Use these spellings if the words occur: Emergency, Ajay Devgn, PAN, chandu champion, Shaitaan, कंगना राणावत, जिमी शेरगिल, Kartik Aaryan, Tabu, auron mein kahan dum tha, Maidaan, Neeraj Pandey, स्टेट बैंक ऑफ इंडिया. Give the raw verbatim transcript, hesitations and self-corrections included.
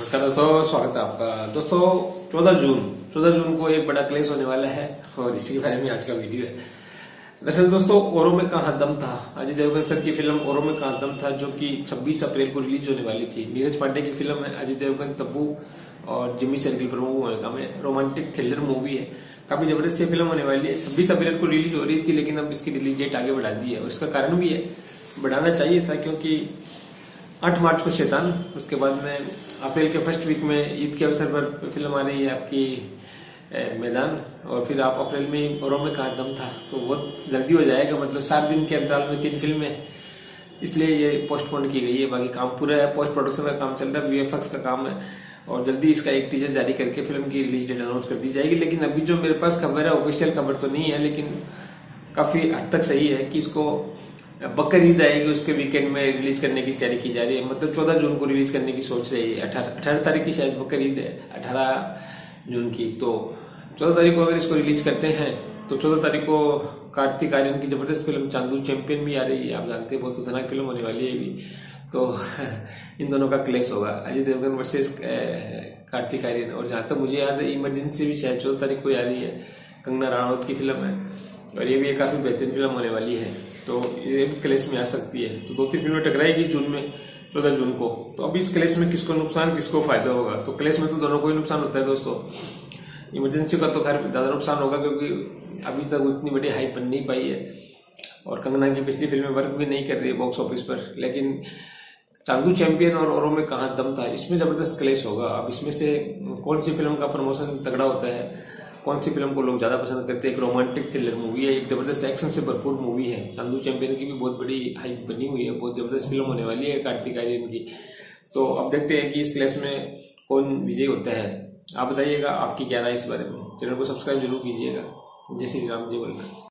नमस्कार दोस्तों, स्वागत है आपका। दोस्तों चौदह जून को एक बड़ा क्लेश होने वाला है और इसी के बारे में आज का वीडियो है। दरअसल दोस्तों, औरों में कहां दम था, अजय देवगन सर की फिल्म औरों में कहां दम था, जो कि छब्बीस अप्रैल को रिलीज होने वाली थी। नीरज पांडे की फिल्म है, अजय देवगन, तब्बू और जिमी शेरगिल प्रमुख भूमिका में। रोमांटिक थ्रिलर मूवी है, काफी जबरदस्त फिल्म होने वाली है। छब्बीस अप्रैल को रिलीज हो रही थी, लेकिन अब इसकी रिलीज डेट आगे बढ़ा दी है और इसका कारण भी है, बढ़ाना चाहिए था, क्योंकि आठ मार्च को शैतान, उसके बाद में अप्रैल के फर्स्ट वीक में ईद के अवसर पर फिल्म आ रही है आपकी मैदान, और फिर आप अप्रैल में औरों में कहां दम था, तो बहुत जल्दी हो जाएगा। मतलब सात दिन के अंतराल में तीन फिल्में, इसलिए ये पोस्टपोन की गई है। बाकी काम पूरा है, पोस्ट प्रोडक्शन का काम चल रहा है, वी एफ एक्स का काम है, और जल्दी इसका एक टीजर जारी करके फिल्म की रिलीज डेट अनाउंस कर दी जाएगी। लेकिन अभी जो मेरे पास खबर है, ऑफिशियल खबर तो नहीं है, लेकिन काफ़ी हद तक सही है कि इसको बकर ईद आएगी उसके वीकेंड में रिलीज करने की तैयारी की जा रही है। मतलब चौदह जून को रिलीज करने की सोच रही है। अठारह तारीख की शायद बकर ईद है, अठारह जून की। तो चौदह तारीख को अगर इसको रिलीज करते हैं तो चौदह तारीख को कार्तिक आर्यन की जबरदस्त फिल्म चांदू चैंपियन भी आ रही है। आप जानते हैं, बहुत खतरनाक फिल्म होने वाली है भी, तो इन दोनों का क्लेश होगा, अजय देवगन वर्सेस कार्तिक आर्यन। और जहाँ तक मुझे याद है, इमरजेंसी भी शायद चौदह तारीख को आ रही है, कंगना राणावत की फिल्म है, और ये भी काफ़ी बेहतरीन फिल्म होने वाली है, तो ये भी क्लेश में आ सकती है। तो दो तीन फिल्में टकराएगी जून में, चौदह जून को। तो अभी इस क्लेश में किसको नुकसान, किसको फायदा होगा? तो क्लेश में तो दोनों को ही नुकसान होता है दोस्तों। इमरजेंसी का तो खैर ज़्यादा नुकसान होगा, क्योंकि अभी तक उतनी बड़ी हाइप बन नहीं पाई है, और कंगना की पिछली फिल्में वर्क भी नहीं कर रही है बॉक्स ऑफिस पर। लेकिन चांदू चैंपियन और औरों में कहां दम था, इसमें ज़बरदस्त क्लेश होगा। अब इसमें से कौन सी फिल्म का प्रमोशन तगड़ा होता है, कौन सी फिल्म को लोग ज़्यादा पसंद करते हैं। एक रोमांटिक थ्रिलर मूवी है, एक ज़बरदस्त एक्शन से भरपूर मूवी है। चांदू चैंपियन की भी बहुत बड़ी हाइप बनी हुई है, बहुत ज़बरदस्त फिल्म होने वाली है कार्तिक आर्यन की। तो अब देखते हैं कि इस क्लास में कौन विजयी होता है। आप बताइएगा आपकी क्या राय इस बारे में। चैनल को सब्सक्राइब जरूर कीजिएगा। जय श्री राम, जय बोलना।